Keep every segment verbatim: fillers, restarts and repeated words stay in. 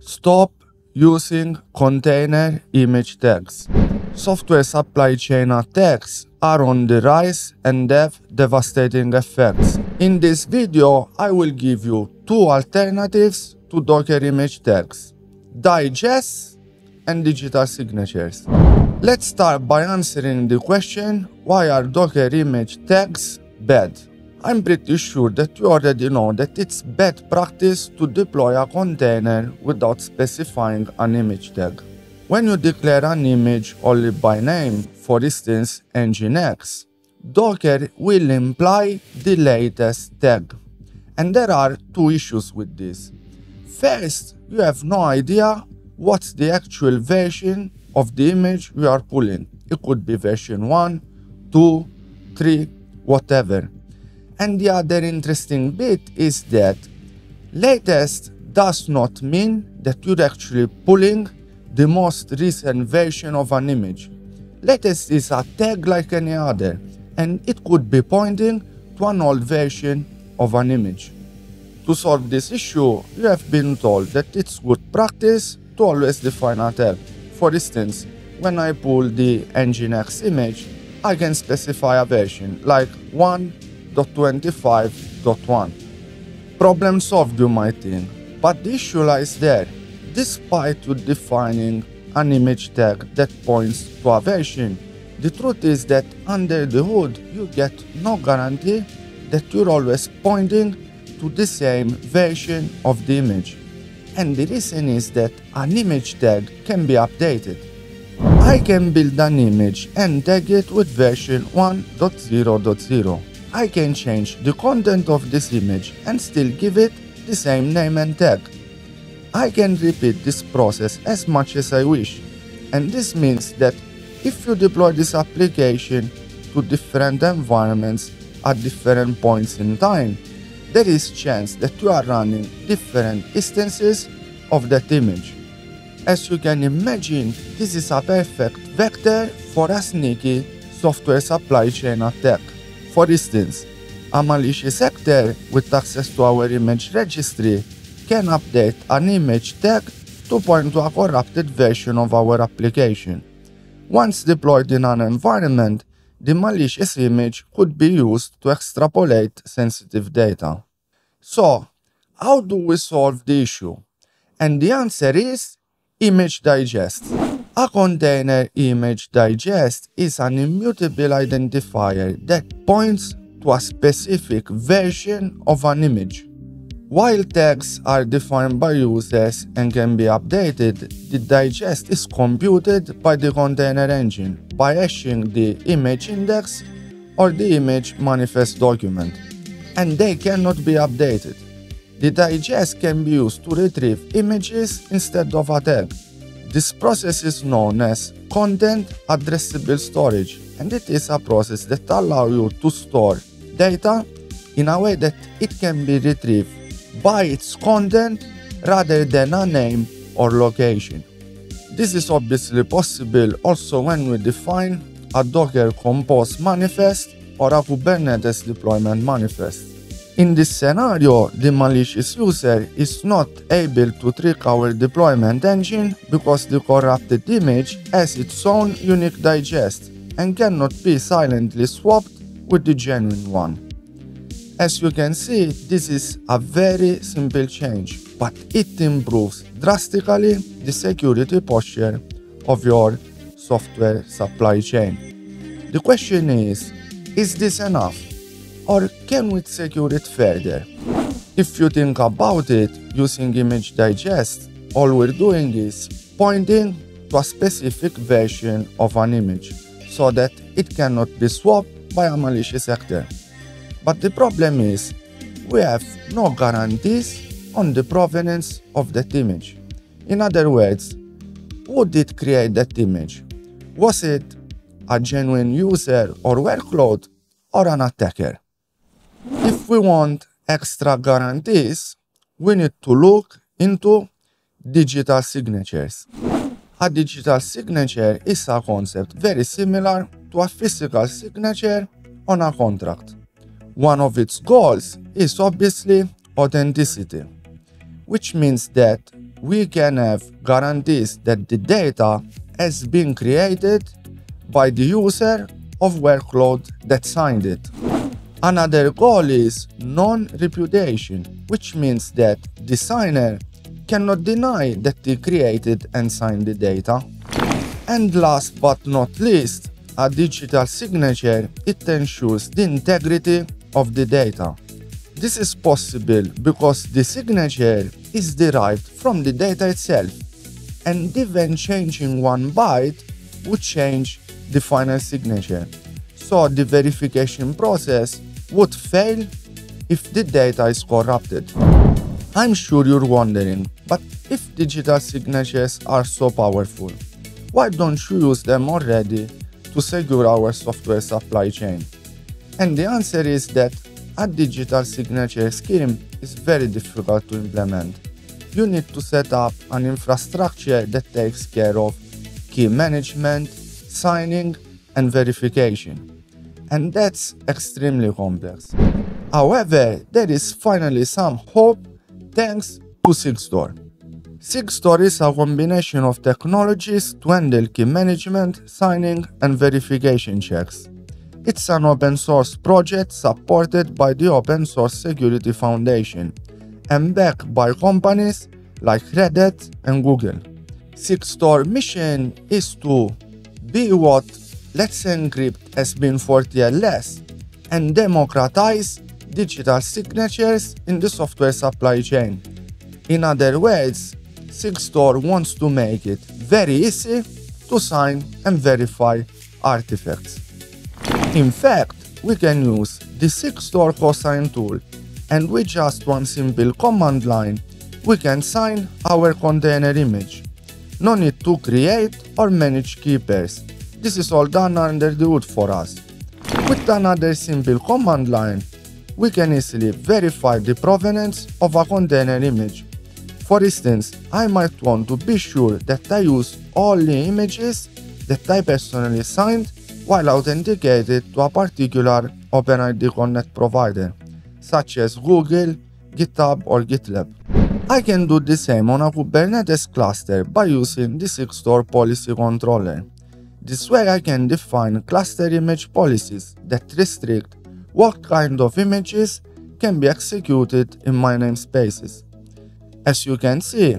Stop using container image tags. Software supply chain attacks are on the rise and have devastating effects. In this video, I will give you two alternatives to Docker image tags: digests and digital signatures. Let's start by answering the question, why are Docker image tags bad? I'm pretty sure that you already know that it's bad practice to deploy a container without specifying an image tag. When you declare an image only by name, for instance Nginx, Docker will imply the latest tag. And there are two issues with this. First, you have no idea what's the actual version of the image you are pulling. It could be version one, two, three, whatever. And the other interesting bit is that latest does not mean that you're actually pulling the most recent version of an image. Latest is a tag like any other, and it could be pointing to an old version of an image. To solve this issue, you have been told that it's good practice to always define a tag. For instance, when I pull the Nginx image, I can specify a version like one point twenty-five point one. Problem solved, you might think, but the issue lies there. Despite you defining an image tag that points to a version, the truth is that under the hood you get no guarantee that you're always pointing to the same version of the image. And the reason is that an image tag can be updated. I can build an image and tag it with version one point zero point zero. I can change the content of this image and still give it the same name and tag. I can repeat this process as much as I wish, and this means that if you deploy this application to different environments at different points in time, there is chance that you are running different instances of that image. As you can imagine, this is a perfect vector for a sneaky software supply chain attack. For instance, a malicious actor with access to our image registry can update an image tag to point to a corrupted version of our application. Once deployed in an environment, the malicious image could be used to extrapolate sensitive data. So, how do we solve the issue? And the answer is image digest. A container image digest is an immutable identifier that points to a specific version of an image. While tags are defined by users and can be updated, the digest is computed by the container engine by hashing the image index or the image manifest document, and they cannot be updated. The digest can be used to retrieve images instead of a tag. This process is known as content addressable storage, and it is a process that allows you to store data in a way that it can be retrieved by its content rather than a name or location. This is obviously possible also when we define a Docker compose manifest or a Kubernetes deployment manifest. In this scenario, the malicious user is not able to trick our deployment engine because the corrupted image has its own unique digest and cannot be silently swapped with the genuine one. As you can see, this is a very simple change, but it improves drastically the security posture of your software supply chain. The question is, is this enough? Or can we secure it further? If you think about it, using image digest, all we're doing is pointing to a specific version of an image so that it cannot be swapped by a malicious actor. But the problem is, we have no guarantees on the provenance of that image. In other words, who did create that image? Was it a genuine user or workload, or an attacker? If we want extra guarantees, we need to look into digital signatures. A digital signature is a concept very similar to a physical signature on a contract. One of its goals is obviously authenticity, which means that we can have guarantees that the data has been created by the user of workload that signed it. Another goal is non-repudiation, which means that the signer cannot deny that he created and signed the data. And last but not least, a digital signature, it ensures the integrity of the data. This is possible because the signature is derived from the data itself, and even changing one byte would change the final signature. So the verification process would fail if the data is corrupted. I'm sure you're wondering, but if digital signatures are so powerful, why don't you use them already to secure our software supply chain? And the answer is that a digital signature scheme is very difficult to implement. You need to set up an infrastructure that takes care of key management, signing, and verification. And that's extremely complex. However, there is finally some hope thanks to Sigstore. Sigstore is a combination of technologies to handle key management, signing, and verification checks. It's an open source project supported by the Open Source Security Foundation and backed by companies like Red Hat and Google. Sigstore's mission is to be what Let's Encrypt has been for T L S and democratize digital signatures in the software supply chain. In other words, Sigstore wants to make it very easy to sign and verify artifacts. In fact, we can use the Sigstore cosign tool, and with just one simple command line, we can sign our container image. No need to create or manage key pairs. This is all done under the hood for us. With another simple command line, we can easily verify the provenance of a container image. For instance, I might want to be sure that I use all the images that I personally signed while authenticated to a particular OpenID Connect provider, such as Google, GitHub, or GitLab. I can do the same on a Kubernetes cluster by using the Sigstore policy controller. This way I can define cluster image policies that restrict what kind of images can be executed in my namespaces. As you can see,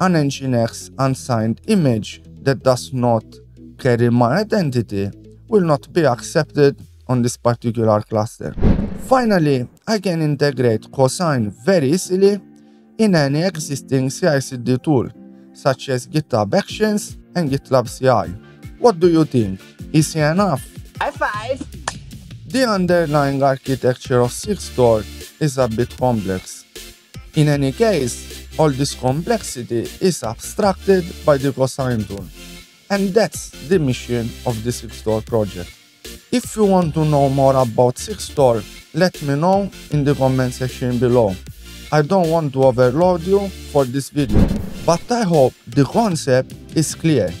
an Nginx unsigned image that does not carry my identity will not be accepted on this particular cluster. Finally, I can integrate cosign very easily in any existing C I C D tool, such as GitHub Actions and GitLab C I. What do you think? Easy enough? High five! The underlying architecture of Sigstore is a bit complex. In any case, all this complexity is abstracted by the cosign tool. And that's the mission of the Sigstore project. If you want to know more about Sigstore, let me know in the comment section below. I don't want to overload you for this video, but I hope the concept is clear.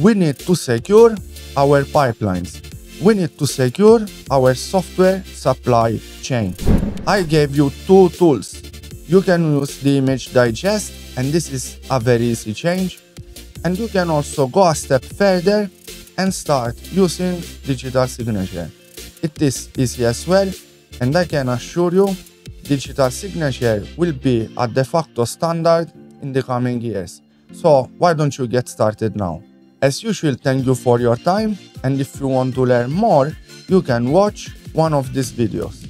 We need to secure our pipelines. We need to secure our software supply chain. I gave you two tools. You can use the image digest, and this is a very easy change. And you can also go a step further and start using digital signature. It is easy as well, and I can assure you, digital signature will be a de facto standard in the coming years. So why don't you get started now? As usual, thank you for your time, and if you want to learn more, you can watch one of these videos.